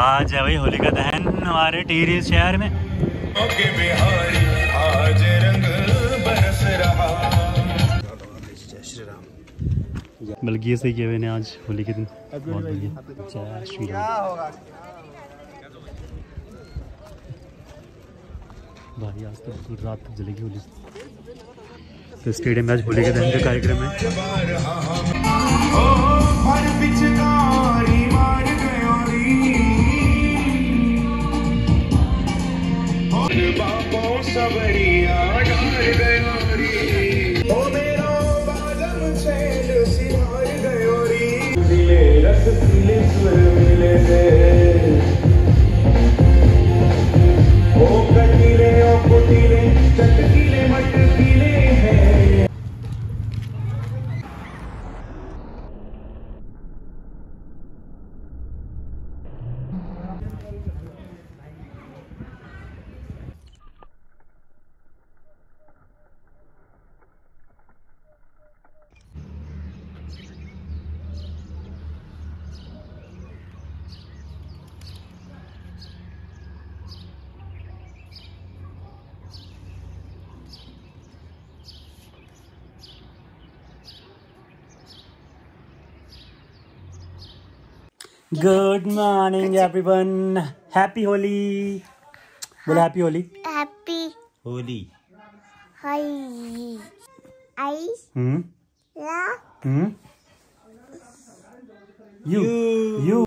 आज है भाई होली का दहन हमारे टिहरी शहर में। ओके बिहारी आज रंग बरस रहा। जय श्री राम। बल्कि ऐसे किया मैंने आज होली के दिन, बहुत बढ़िया। जय श्री राम। भाई आज तो पूरी रात तक जलेगी होली। तो स्टेडियम में आज होली के दिन का कार्यक्रम है। Good morning everyone, happy Holi बोलो। Happy Holi, happy Holi. Hi I you you.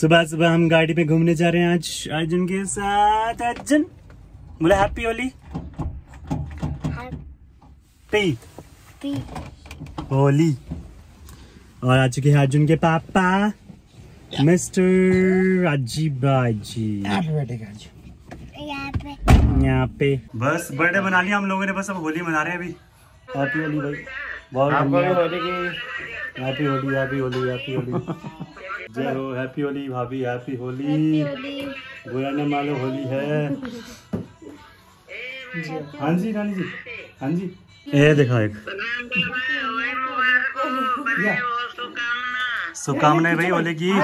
सुबह सुबह हम गाड़ी में घूमने जा रहे हैं आज अर्जुन के साथ। अर्जुन बोलो हैप्पी होली। हैप्पी पी होली। और आ चुके हैं अर्जुन के पापा मिस्टर राजीव भाई जी। यहाँ पे बस बर्थडे बना लिया हम लोगों ने, बस अब होली मना रहे हैं अभी। हैप्पी होली भाई, बहुत होली की। Happy Holi, happy Holi, happy Holi. जय हो। हैप्पी होली भाभी, हैप्पी होली। बुरा न मानो होली है। हाँ जी रानी जी, हाँ जी। ये देखा एक शुभकामनाएं भाई होली की। ये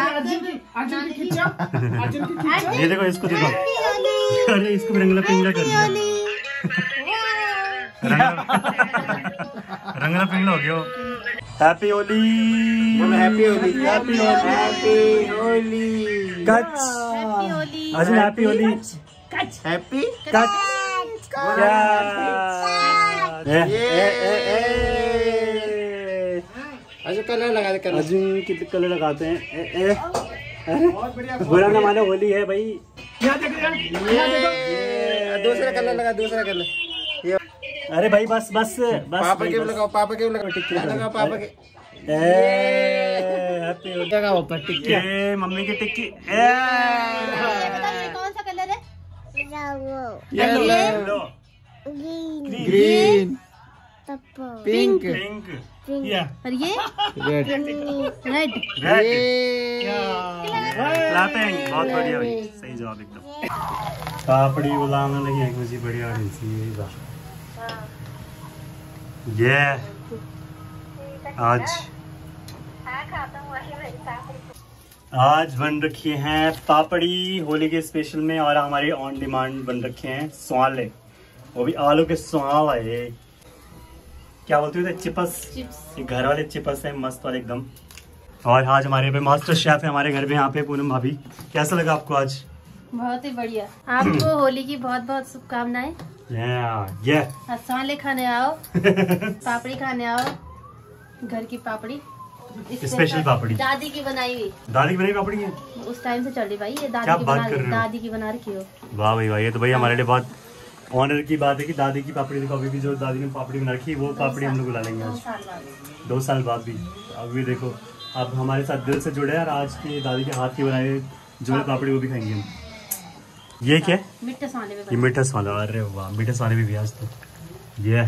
देखो इसको देखो, अरे इसको रंगला पिंगला कर दिया। रंगला पिंगला हो गया। Happy Holi, happy Holi, happy Holi. कच अर्जुन, हैप्पी होली। हैप्पी कच। अच्छा कलर लगा दे, कलर अर्जुन कितने कलर लगाते हैं। ए ए बुरा ना मानो होली है भाई। यहाँ देखो, यहाँ देखो, दूसरा कलर लगा, दूसरा कलर। ये अरे भाई बस बस बस, पापा के लगाओ, पापा के लगाओ, टिक्की लगाओ पापा के। ए हैप्पी होली लगाओ पर टिक्की। ए मम्मी की टिक्की। ए कौन सा कलर है? येलो, येलो, ग्रीन, पिंक, या और ये रेड, रेड, बहुत बढ़िया भाई, सही जवाब एकदम। पापड़ी बुलाना लगी है मुझे, बढ़िया बात। ये आज बन रखी हैं पापड़ी होली के स्पेशल में, और हमारे ऑन डिमांड बन रखे हैं सवाले, वो भी आलू के सवाले। क्या बोलते हो? चिप्स, घर वाले चिप्स है मस्त और एकदम। और आज हमारे पे मास्टर शेफ है हमारे घर में यहाँ पे पूनम भाभी। कैसा लगा आपको आज? बहुत ही बढ़िया। आपको होली की बहुत बहुत शुभकामनाएं। सवाले खाने आओ। पापड़ी खाने आओ, घर की पापड़ी, स्पेशल पापड़ी, दादी की बनाई हुई। दादी की बनाई पापड़ी है उस टाइम से चल रही भाई, ये दादी की बना रखी हो। वाह भाई वाह, ये तो भाई हमारे लिए बहुत ऑनर की बात है कि दादी की पापड़ी देखो। अभी भी जो दादी ने पापड़ी बना रखी है वो पापड़ी हम लोग ला लेंगे आज 2 साल बाद भी। अभी देखो आप हमारे साथ दिल से जुड़े और आज की दादी के हाथ की बनाए जो पापड़ी वो भी खाएंगे हम। ये क्या है? मीठा सवाला। अरे वाह, मीठा सवाले भी आज तो। ये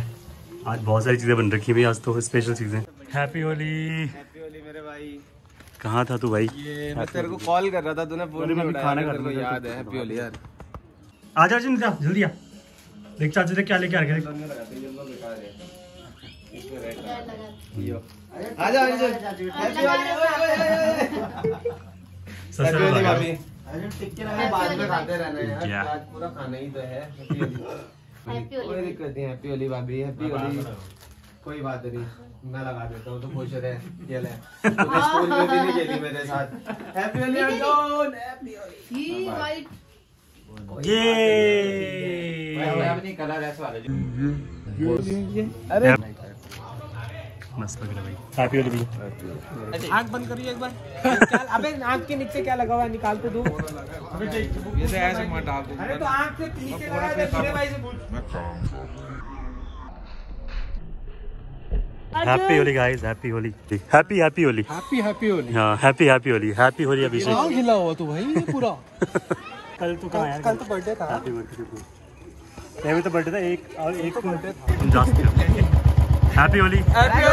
आज बहुत सारी चीज़ें बन रखी है भाई, आज तो स्पेशल चीज़ें। हैप्पी होली, हैप्पी होली मेरे भाई। कहाँ था तू भाई? मैं तेरे को कॉल कर रहा था, तूने फोन में खाना खाना याद है। हैप्पी होली यार। आ जाओ जिनका जल्दी आ। देख चाचू देख क्या लेके आ गए। बाद में खाते रहना है यार, आज पूरा खाना ही तो है। कोई दिक्कत नहीं, हैप्पी होली भाभी, हैप्पी होली। कोई बात नहीं, मैं लगा देता हूँ, तो खुश रहे। स्कूल में भी नहीं खेली मेरे साथ। Happy Holi Arjun, happy Holi. ये कलर ऐसा वाला। अरे मस्त लग रहा है भाई। आँख बंद करिए एक बार। अबे आँख के नीचे क्या लगा हुआ है, निकाल तो दो। जैसे ऐसे मत आप। अरे तो आँख से नीचे लगा है, मेरे भाई से पूछ। Happy Holi guys, happy Holi, happy happy Holi, happy happy Holi, हाँ happy happy Holi, happy Holi Abhishek. कहाँ खिला हुआ तू भाई ये पूरा? कल तो बर्थडे था। ये भी तो बर्थडे था, एक और एक बर्थडे था। Happy Holi, happy Holi.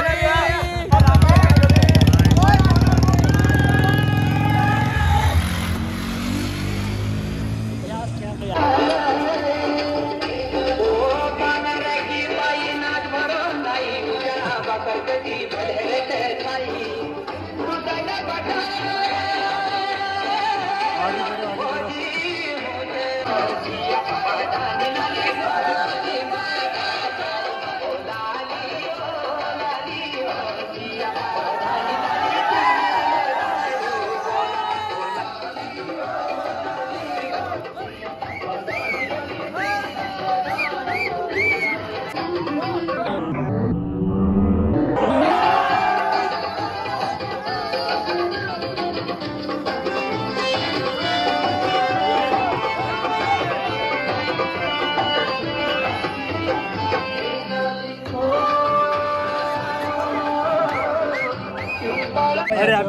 अरे आप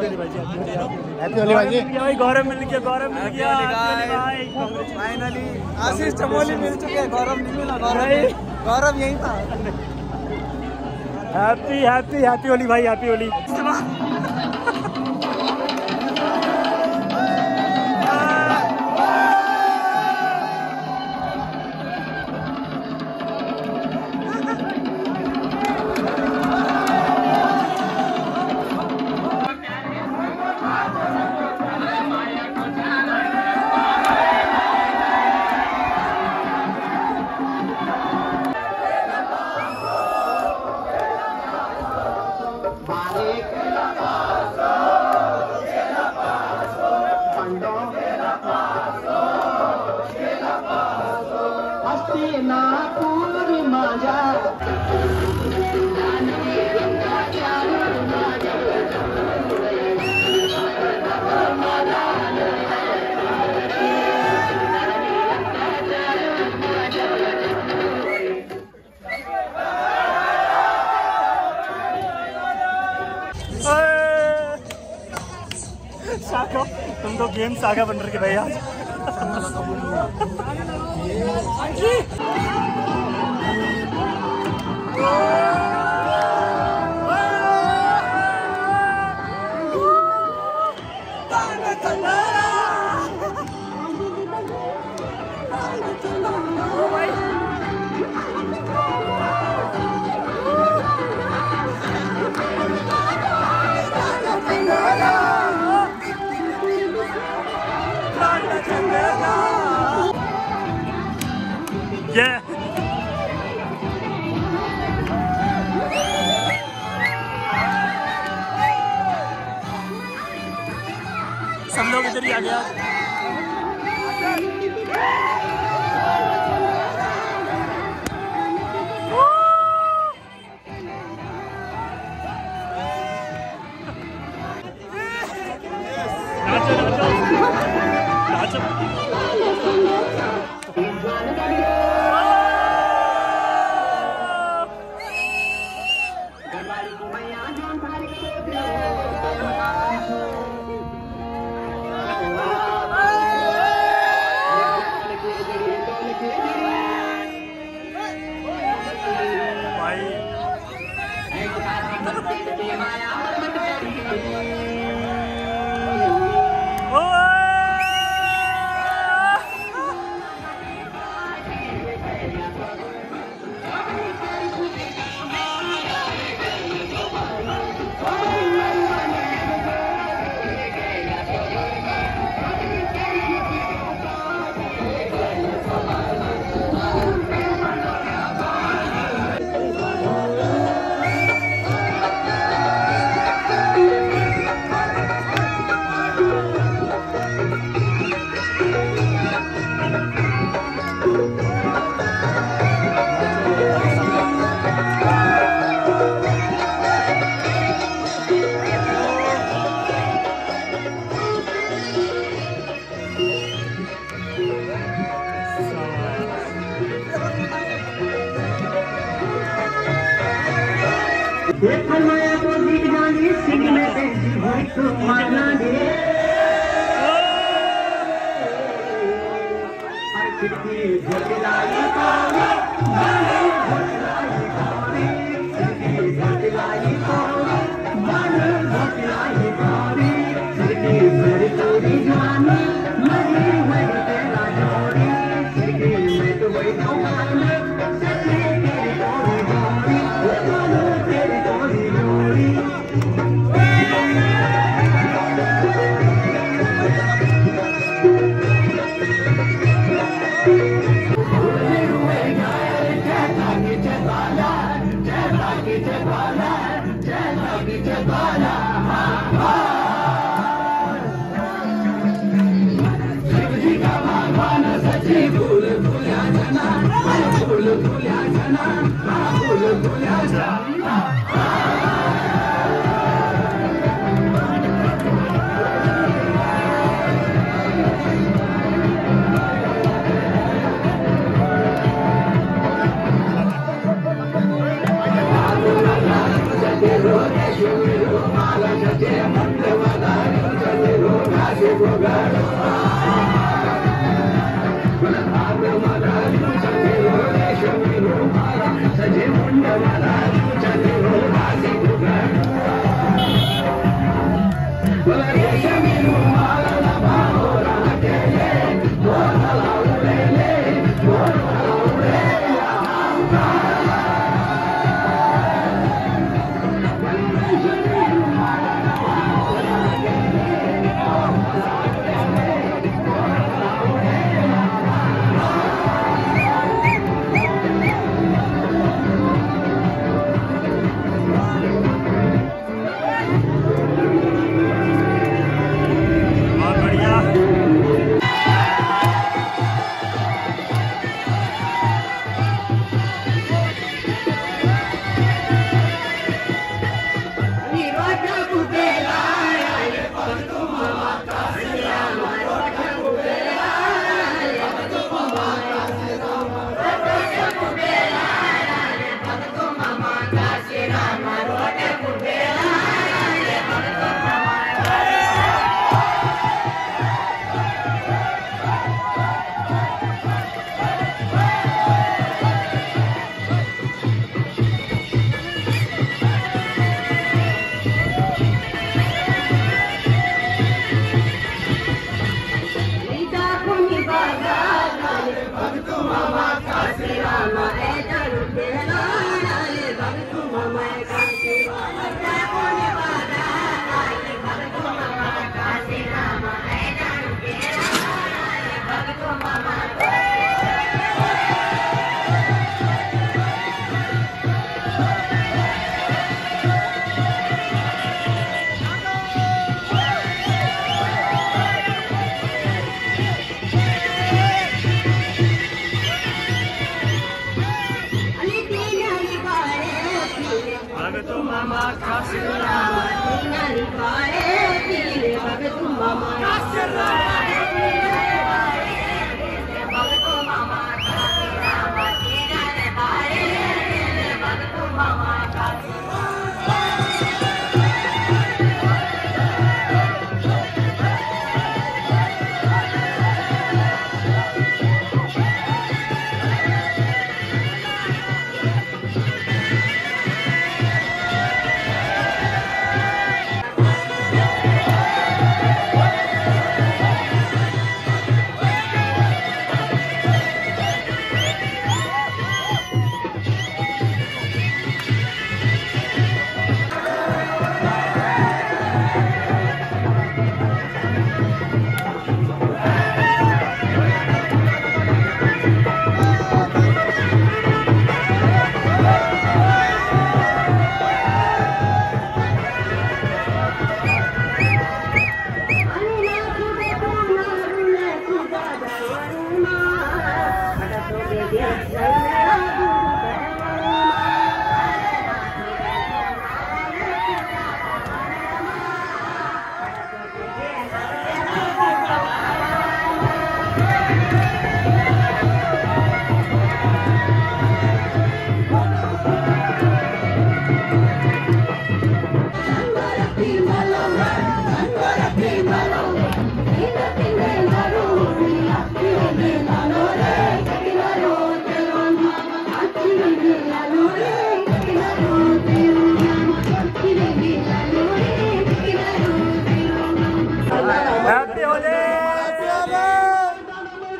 गौरव मिल गया, गौरव मिल गया फाइनली। आशीष चमोली मिल चुके हैं, गौरव नहीं मिला। गौरव यही था। हैप्पी हैप्पी हैप्पी होली भाई, हैप्पी होली। तुम तो गेम सागा बन रही है भाई आज। इधर ही आ गया।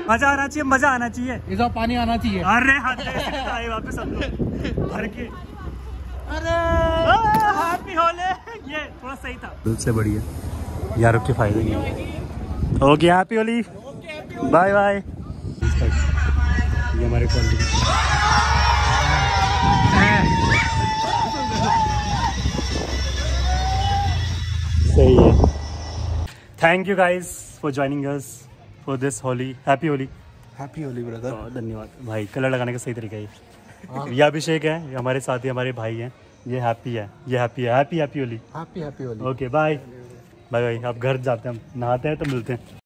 मजा आना चाहिए, मजा आना चाहिए, पानी आना चाहिए। अरे हाथ वापस सब लोग भर के। अरे हाथ भी होले, ये थोड़ा सही था। सबसे बढ़िया यार के फायदे नहीं। Okay happy Holi, bye bye. ये हमारे सही है। Thank you guys for joining us for this Holi. Happy Holi, happy Holi brother. धन्यवाद भाई, कलर लगाने का सही तरीका है। ये अभिषेक है, ये हमारे साथी, हमारे भाई हैं। ये हैप्पी है, ये हैप्पी है। Happy happy Holi, happy happy Holi. Okay bye bye bye. आप घर जाते हैं, हम नहाते हैं तो मिलते हैं।